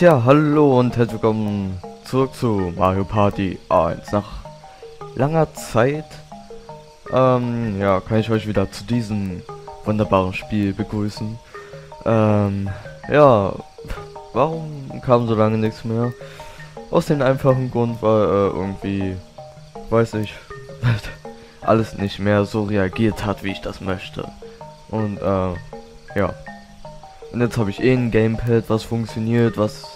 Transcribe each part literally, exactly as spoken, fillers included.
Tja, hallo und herzlich willkommen zurück zu Mario Party eins. Nach langer Zeit, ähm, ja, kann ich euch wieder zu diesem wunderbaren Spiel begrüßen. Ähm, ja, warum kam so lange nichts mehr? Aus dem einfachen Grund, weil äh, irgendwie, weiß ich, alles nicht mehr so reagiert hat, wie ich das möchte. Und, äh, ja. Und jetzt habe ich eh ein Gamepad, was funktioniert, was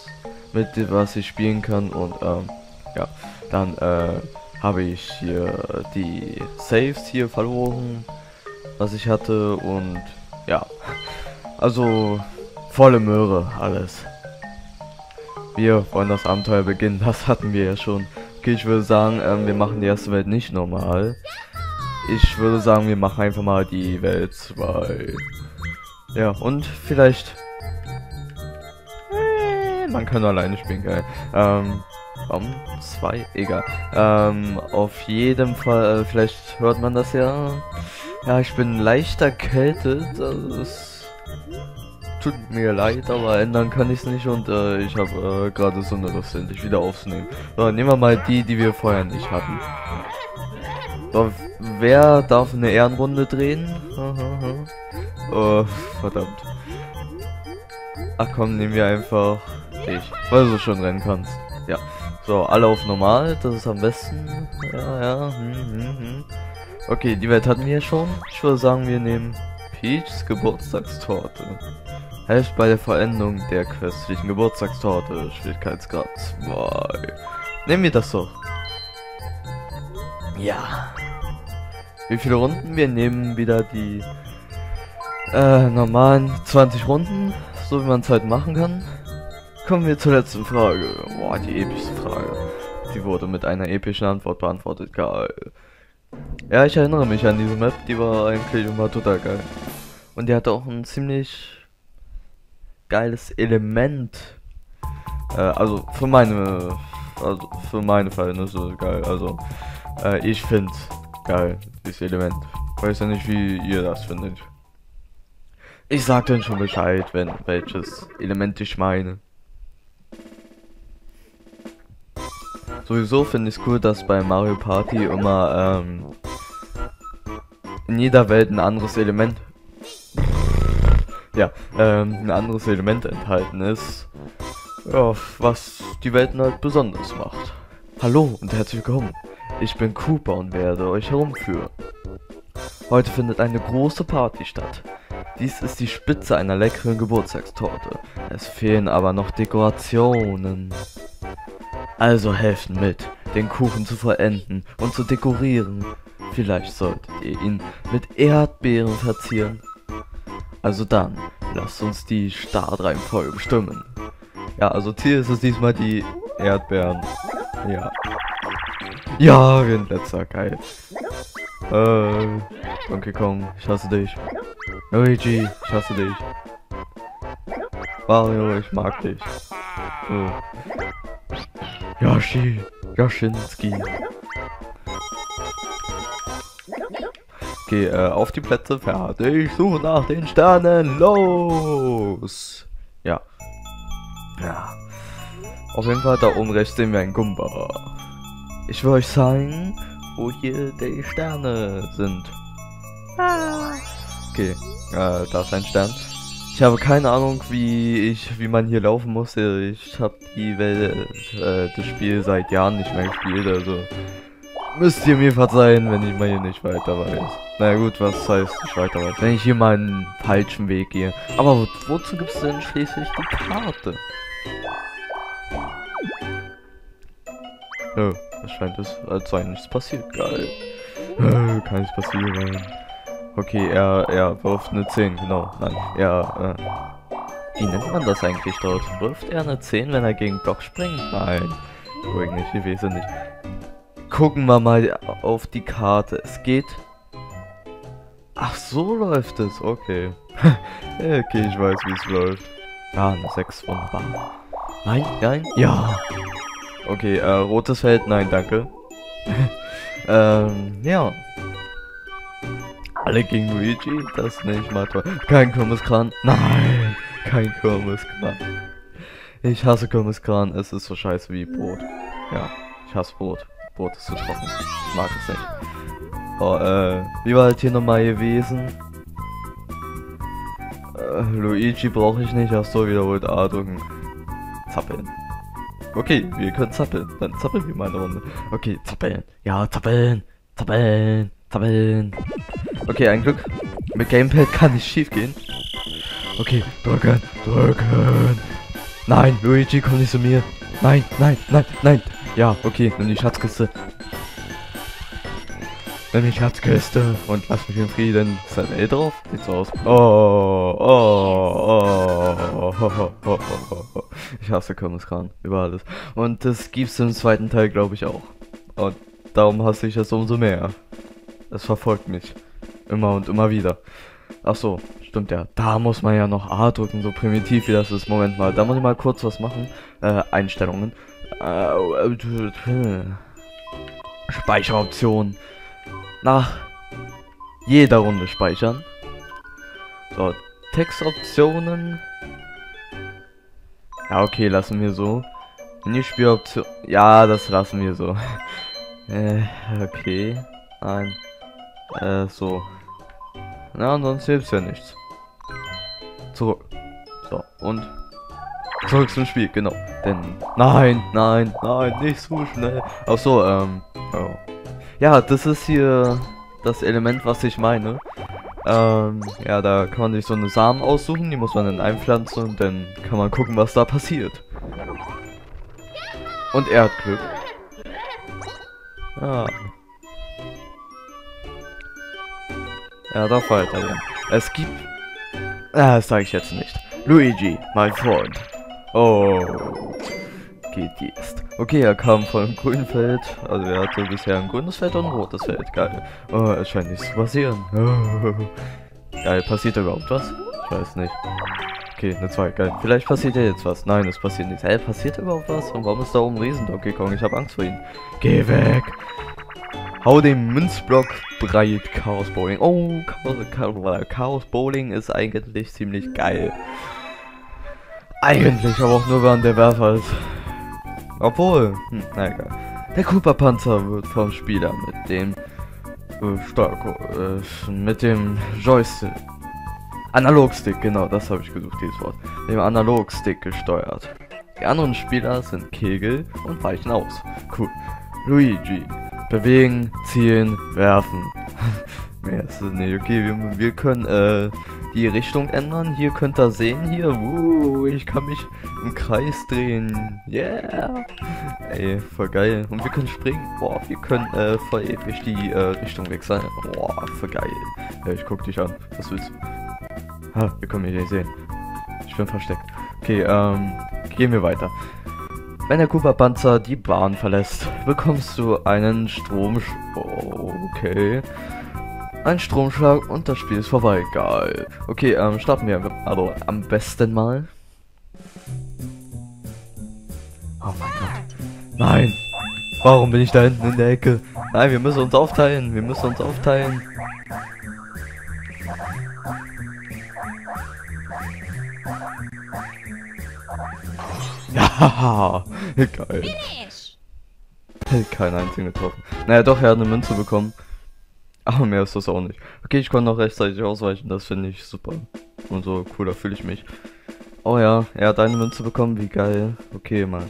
mit was ich spielen kann, und ähm, ja, dann äh, habe ich hier die Saves hier verloren, was ich hatte, und ja, also volle Möhre alles. Wir wollen das Abenteuer beginnen, das hatten wir ja schon. Okay, ich würde sagen, ähm, wir machen die erste Welt nicht normal. Ich würde sagen, wir machen einfach mal die Welt zwei. Ja, und vielleicht... Äh, man kann alleine spielen, geil. Ähm, warum? Zwei? Egal. Ähm, auf jeden Fall, äh, vielleicht hört man das ja. Ja, ich bin leicht erkältet. Also es tut mir leid, aber ändern kann ich es nicht. Und äh, ich habe äh, gerade so eine Lust, endlich wieder aufzunehmen. So, nehmen wir mal die, die wir vorher nicht hatten. So, wer darf eine Ehrenrunde drehen? Oh, verdammt. Ach komm, nehmen wir einfach ich, weil du schon rennen kannst. Ja, so, alle auf normal, das ist am besten. Ja, ja, hm, hm, hm. Okay, die Welt hatten wir schon. Ich würde sagen, wir nehmen Peachs Geburtstagstorte. Helft bei der Veränderung der köstlichen Geburtstagstorte. Schwierigkeitsgrad zwei. Nehmen wir das doch. Ja. Wie viele Runden? Wir nehmen wieder die... Äh, normalen zwanzig Runden, so wie man es halt machen kann. Kommen wir zur letzten Frage. Boah, die epischste Frage. Die wurde mit einer epischen Antwort beantwortet. Geil. Ja, ich erinnere mich an diese Map, die war eigentlich immer total geil. Und die hatte auch ein ziemlich geiles Element. Äh, also für meine, also für meine Verhältnisse geil. Also, äh, ich finde geil, dieses Element. Weiß ja nicht, wie ihr das findet. Ich sag dann schon Bescheid, wenn welches Element ich meine. Sowieso finde ich es cool, dass bei Mario Party immer ähm, in jeder Welt ein anderes Element, ja, ähm, ein anderes Element enthalten ist, ja, was die Welten halt besonders macht. Hallo und herzlich willkommen. Ich bin Cooper und werde euch herumführen. Heute findet eine große Party statt. Dies ist die Spitze einer leckeren Geburtstagstorte. Es fehlen aber noch Dekorationen. Also helft mit, den Kuchen zu vollenden und zu dekorieren. Vielleicht solltet ihr ihn mit Erdbeeren verzieren. Also dann, lasst uns die Startreihenfolge bestimmen. Ja, also Ziel ist es diesmal die Erdbeeren. Ja. Ja, wir sind letzter, geil. Äh, Donkey Kong, ich hasse dich. Luigi, ich hasse dich. Wario, ich mag dich. So. Yoshi, Yoshinski. Okay, äh, auf die Plätze, fertig. Suche nach den Sternen, los! Ja. Ja. Auf jeden Fall, da oben rechts sehen wir einen Goomba. Ich will euch zeigen, wo hier die Sterne sind. Okay. Äh, da ist ein Stern. Ich habe keine Ahnung, wie ich, wie man hier laufen muss. Ich habe die Welt, äh, das Spiel seit Jahren nicht mehr gespielt, also müsst ihr mir verzeihen, wenn ich mal hier nicht weiter weiß. Na gut, was heißt nicht weiter weiß? Wenn ich hier mal einen falschen Weg gehe. Aber wo, wozu gibt es denn schließlich die Karte? Oh, das scheint es, als sei nichts passiert. Geil. Kann nichts passieren. Okay, er, er wirft eine zehn, genau. Nein, er, äh, wie nennt man das eigentlich dort? Wirft er eine zehn, wenn er gegen Block springt? Nein, übrigens, ich weiß es nicht. Gucken wir mal auf die Karte. Es geht... Ach, so läuft es, okay. Okay, ich weiß, wie es läuft. Ah, eine sechs, wunderbar. Nein, nein, ja. Okay, äh, rotes Feld, nein, danke. ähm, ja. Alle gegen Luigi? Das nicht mal toll. Kein Kirmeskran. Nein! Kein Kirmeskran. Ich hasse Kürbiskran, es ist so scheiße wie Brot. Ja, ich hasse Brot. Brot ist zu trocken. Ich mag es nicht. Oh, äh, wie war halt hier nochmal gewesen? Äh, Luigi brauche ich nicht, ach so, wiederholt Atmung. Zappeln. Okay, wir können zappeln. Dann zappeln wir mal eine Runde. Okay, zappeln. Ja, zappeln. Zappeln. Zappeln. Okay, ein Glück. Mit Gamepad kann nicht schief gehen. Okay, drücken. Drücken. Nein, Luigi, komm nicht zu mir. Nein, nein, nein, nein. Ja, okay, nimm die Schatzkiste. Nimm die Schatzkiste und lass mich in Frieden. Ist ein L drauf? Sieht's aus. Oh, oh, oh, oh, oh, oh, oh. Ich hasse Kürbiskran über alles. Und das gibt's im zweiten Teil, glaube ich, auch. Und darum hasse ich es umso mehr. Es verfolgt mich. Immer und immer wieder. Ach so, stimmt ja. Da muss man ja noch A drücken, so primitiv wie das ist. Moment mal, da muss ich mal kurz was machen. Äh, Einstellungen. Speicheroptionen. Nach jeder Runde speichern. So, Textoptionen. Ja, okay, lassen wir so. Minispieloption. Ja, das lassen wir so. äh, okay. Nein. Äh, so. Na, ansonsten hilft ja nichts. Zurück. So, und zurück zum Spiel, genau. Denn nein, nein, nein, nicht so schnell. Ach so, ähm, oh. Ja, das ist hier das Element, was ich meine. Ähm, ja, da kann man sich so eine Samen aussuchen, die muss man dann einpflanzen und dann kann man gucken, was da passiert. Und er hat Glück. Ah. Ja, da weiter, ja. Es gibt... Ah, das sage ich jetzt nicht. Luigi, mein Freund. Oh. Geht jetzt. Okay, er kam vom grünen Feld. Also er hatte bisher ein grünes Feld und ein rotes Feld. Geil. Oh, es scheint nichts zu passieren. Geil, passiert überhaupt was? Ich weiß nicht. Okay, eine zwei. Geil. Vielleicht passiert ja jetzt was. Nein, es passiert nichts. Hey, passiert überhaupt was? Und warum ist da oben ein Riesen-Donkey Kong? Ich habe Angst vor ihm. Geh weg. Hau den Münzblock breit, Chaos Bowling. Oh, Chaos, Chaos Bowling ist eigentlich ziemlich geil. Eigentlich, aber auch nur während der Werfer ist. Obwohl, hm, na egal. Der Koopa Panzer wird vom Spieler mit dem äh, Starko, äh, mit dem Joystick, Analogstick, genau, das habe ich gesucht, dieses Wort, dem Analogstick gesteuert. Die anderen Spieler sind Kegel und weichen aus. Cool. Luigi. Bewegen, zielen, werfen. Mehr ist es nicht. Okay, wir, wir können äh, die Richtung ändern. Hier könnt ihr sehen, hier. Uh, ich kann mich im Kreis drehen. Yeah. Ey, voll geil. Und wir können springen. Boah, wir können äh, voll episch die äh, Richtung wechseln. Boah, voll geil. Ja, ich guck dich an. Was willst du? Ha, wir können mich nicht sehen. Ich bin versteckt. Okay, ähm, gehen wir weiter. Wenn der Koopa Panzer die Bahn verlässt, bekommst du einen Stromsch... Oh, okay. Einen Stromschlag und das Spiel ist vorbei. Geil. Okay, ähm, starten wir aber am besten mal. Oh mein Gott. Nein! Warum bin ich da hinten in der Ecke? Nein, wir müssen uns aufteilen. Wir müssen uns aufteilen. Haha, geil. Keinen einzigen getroffen. Naja, doch, er hat eine Münze bekommen. Aber mehr ist das auch nicht. Okay, ich konnte noch rechtzeitig ausweichen, das finde ich super. Und so cooler fühle ich mich. Oh ja, er hat eine Münze bekommen, wie geil. Okay, Mann.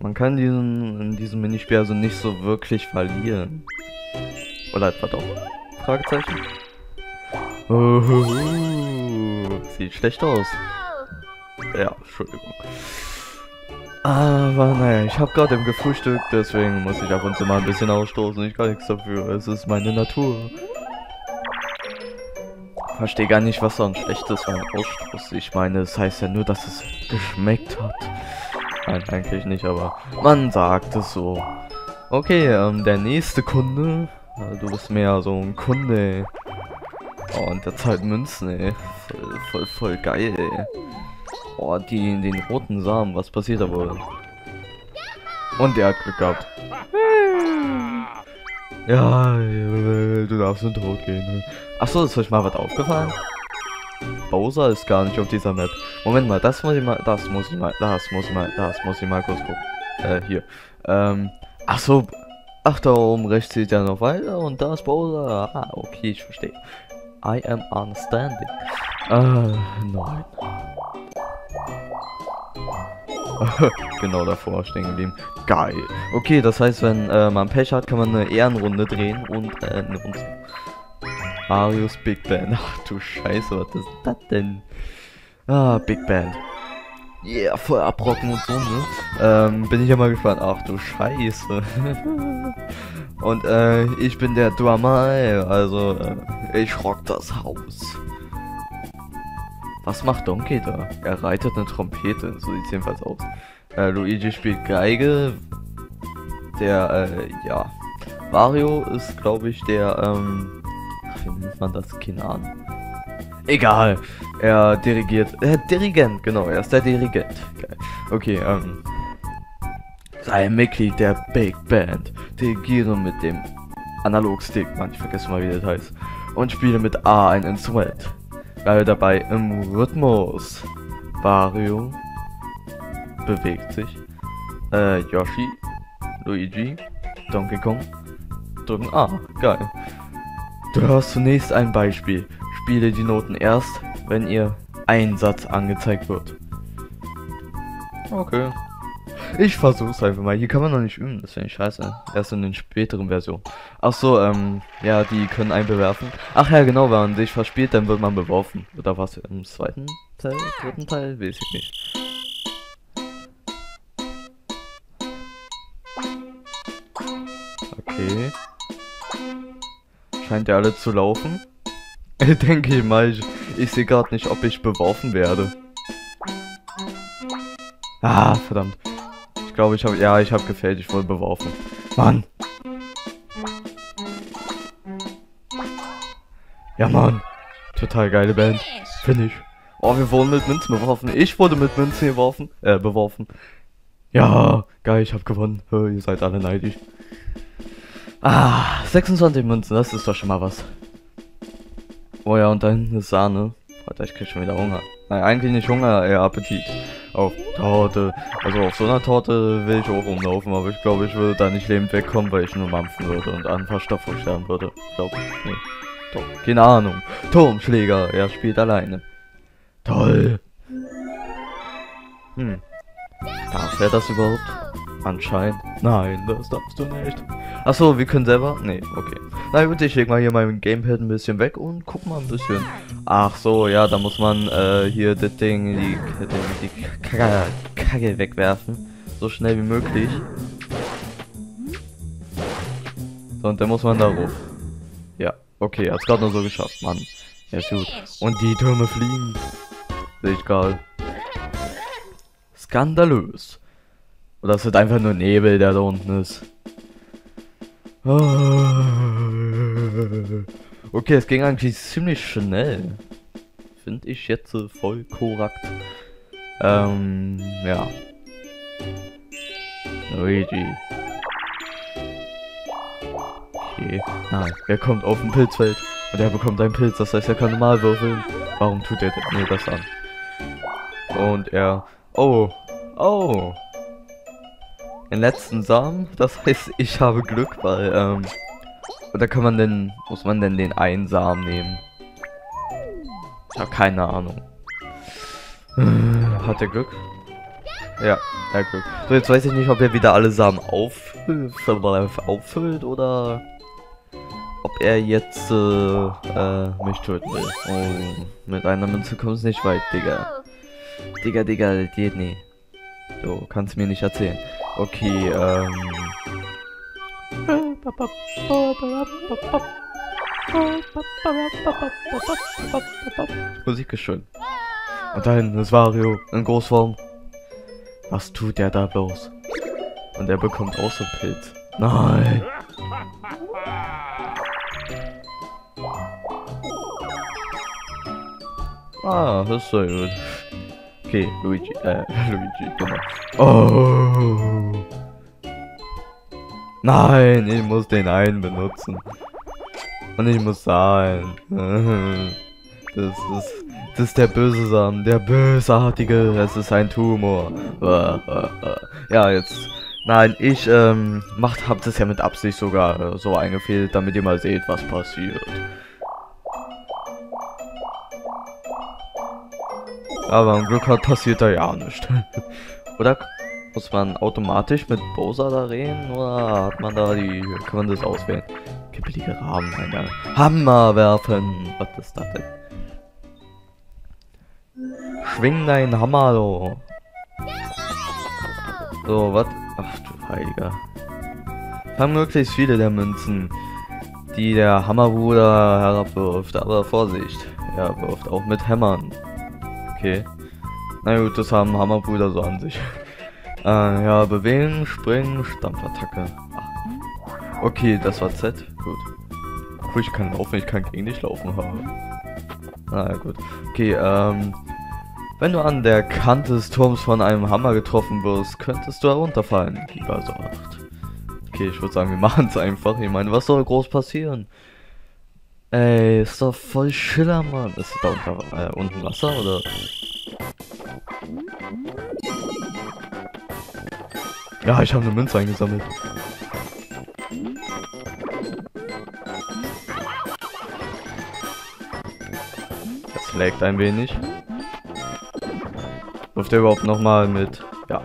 Man kann diesen, in diesem Minispiel also nicht so wirklich verlieren. Oder etwa doch? Fragezeichen? Uhuhu. Sieht schlecht aus. Ja, Entschuldigung. Aber naja, ich habe gerade im gefrühstückt, deswegen muss ich ab und zu mal ein bisschen ausstoßen. Ich kann nichts dafür, es ist meine Natur. Verstehe gar nicht, was so ein schlechtes an Ausstoß. Ich meine, es heißt ja nur, dass es geschmeckt hat. Nein, eigentlich nicht, aber man sagt es so. Okay, ähm, der nächste Kunde. Du bist mehr so ein Kunde, ey. Oh, und der zahlt Münzen, ey. Voll, voll, voll geil, ey. Oh, die, den roten Samen, was passiert da wohl? Und der hat Glück gehabt. Ja, du darfst in den Tod gehen. Achso, ist euch mal was aufgefallen? Bowser ist gar nicht auf dieser Map. Moment mal, das muss ich mal, das muss ich mal, das muss ich mal, das muss ich mal kurz gucken. Äh, hier. Ähm, ach so. Ach, da oben rechts sieht ja noch weiter und da ist Bowser. Ah, okay, ich verstehe. I am understanding. Ah, nein. Genau davor stehen geblieben. Geil. Okay, das heißt, wenn äh, man Pech hat, kann man eine Ehrenrunde drehen und äh, eine Runde. Marios Big Band. Ach du Scheiße, was ist das denn? Ah, Big Band. Yeah, voll abrocken und so, ne? Ähm, bin ich ja mal gespannt. Ach du Scheiße. Und äh, ich bin der Drummer, also äh, ich rock das Haus. Was macht Donkey da? Er reitet eine Trompete, so sieht es jedenfalls aus. Äh, Luigi spielt Geige. Der, äh, ja. Mario ist, glaube ich, der, ähm, wie nennt man das? Keine Ahnung. Egal. Er dirigiert. Äh, Dirigent, genau. Er ist der Dirigent. Geil. Okay, ähm. sei Mitglied der Big Band. Dirigiere mit dem Analogstick. Mann, ich vergesse mal, wie das heißt. Und spiele mit A ein Instrument. Geil dabei im Rhythmus. Wario bewegt sich. Äh, Yoshi, Luigi, Donkey Kong drücken A. Geil. Du hörst zunächst ein Beispiel. Spiele die Noten erst, wenn ihr ein Satz angezeigt wird. Okay. Ich versuch's einfach mal. Hier kann man noch nicht üben, das finde ich scheiße. Erst in den späteren Versionen. Achso, ähm, ja, die können einen bewerfen. Ach ja, genau, wenn man sich verspielt, dann wird man beworfen. Oder was? Im zweiten Teil? Dritten Teil? Weiß ich nicht. Okay. Scheint ja alle zu laufen. Denke ich mal, ich, ich sehe gerade nicht, ob ich beworfen werde. Ah, verdammt. Ich glaube, ich habe... Ja, ich habe gefällt, ich wurde beworfen. Mann! Ja, Mann! Total geile Band. Finde ich. Oh, wir wurden mit Münzen beworfen. Ich wurde mit Münzen beworfen. Äh, beworfen. Ja, geil, ich habe gewonnen. Hör, ihr seid alle neidisch. Ah, sechsundzwanzig Münzen, das ist doch schon mal was. Oh ja, und dann eine Sahne. Warte, ich krieg schon wieder Hunger. Nein, eigentlich nicht Hunger, eher Appetit. Auf Torte. Also auf so einer Torte will ich auch rumlaufen, aber ich glaube, ich würde da nicht lebend wegkommen, weil ich nur mampfen würde und an Verstopfung sterben würde. Glaub ich. Nee. Doch. Keine Ahnung. Turmschläger, er spielt alleine. Toll. Hm. Darf er das überhaupt? Anscheinend. Nein, das darfst du nicht. Achso, wir können selber? Nee, okay. Na gut, ich leg mal hier mein Gamepad ein bisschen weg und guck mal ein bisschen. Ach so, ja, da muss man äh, hier das Ding, die, die, die Kacke wegwerfen. So schnell wie möglich. So, und dann muss man da rauf. Ja, okay, hat's gerade nur so geschafft, Mann. Ja, ist gut. Und die Türme fliegen. Sehe ich gerade. Skandalös. Oder es wird einfach nur Nebel, der da unten ist. Okay, es ging eigentlich ziemlich schnell. Finde ich jetzt äh, voll korrekt. Ähm, ja. Luigi. Okay. Nein, er kommt auf den Pilzfeld. Und er bekommt einen Pilz, das heißt, er kann normal würfeln. Warum tut er mir das an? Und er... Oh. Oh. Den letzten Samen, das heißt, ich habe Glück, weil, ähm, oder kann man denn, muss man denn den einen Samen nehmen? Ich habe keine Ahnung. Hat er Glück? Ja, er hat Glück. So, jetzt weiß ich nicht, ob er wieder alle Samen auffüllt oder ob er jetzt, äh, äh mich töten will. Oh, mit einer Münze kommst du nicht weit, Digga. Digga, Digga, das geht nie. Du kannst mir nicht erzählen. Okay, ähm... Musik ist schön. Und da hinten ist Wario in Großform. Was tut der da bloß? Und er bekommt auch so einen Pilz. Nein! Ah, das ist sehr gut. Okay, Luigi, äh, Luigi, genau. Oh! Nein, ich muss den einen benutzen. Und ich muss sein. Das ist Das ist der böse Samen, der bösartige, es ist ein Tumor. Ja, jetzt. Nein, ich ähm, macht, hab das ja mit Absicht sogar äh, so eingefädelt, damit ihr mal seht, was passiert. Aber am Glück hat passiert da ja nichts. Oder muss man automatisch mit Bowser da reden? Oder hat man da die... Kann man das auswählen? Kippelige Rahmen, Alter. Hammer werfen! Was ist das denn? Schwing deinen Hammer, du. So, was? Ach du Heiliger. Fang möglichst viele der Münzen, die der Hammerbruder herabwirft. Aber Vorsicht, er wirft auch mit Hämmern. Okay. Na gut, das haben Hammerbrüder so an sich. äh, ja, bewegen, springen, Stampfattacke. Ach. Okay, das war Z. Gut. Puh, ich kann laufen, ich kann gegen dich laufen. Na ja, gut. Okay, ähm... wenn du an der Kante des Turms von einem Hammer getroffen wirst, könntest du herunterfallen. Lieber so acht. Okay, ich würde sagen, wir machen es einfach. Ich meine, was soll groß passieren? Ey, ist doch voll Schiller, Mann. Ist da unter, äh, unten Wasser, oder? Ja, ich habe eine Münze eingesammelt. Das laggt ein wenig. Läuft der überhaupt nochmal mit? Ja.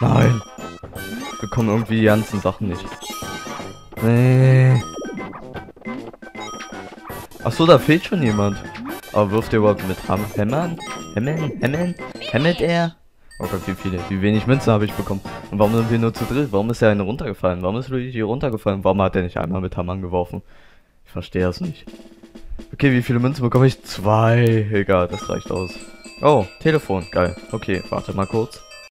Nein. Wir kommen irgendwie die ganzen Sachen nicht. Nee. Achso, da fehlt schon jemand. Aber wirft der überhaupt mit Ham Hämmern? Hämmern? Hämmern? Hämmert er? Oh Gott, wie viele? Wie wenig Münzen habe ich bekommen? Und warum sind wir nur zu dritt? Warum ist der eine runtergefallen? Warum ist Luigi runtergefallen? Warum hat er nicht einmal mit Hammern geworfen? Ich verstehe das nicht. Okay, wie viele Münzen bekomme ich? Zwei. Egal, das reicht aus. Oh, Telefon. Geil. Okay, warte mal kurz.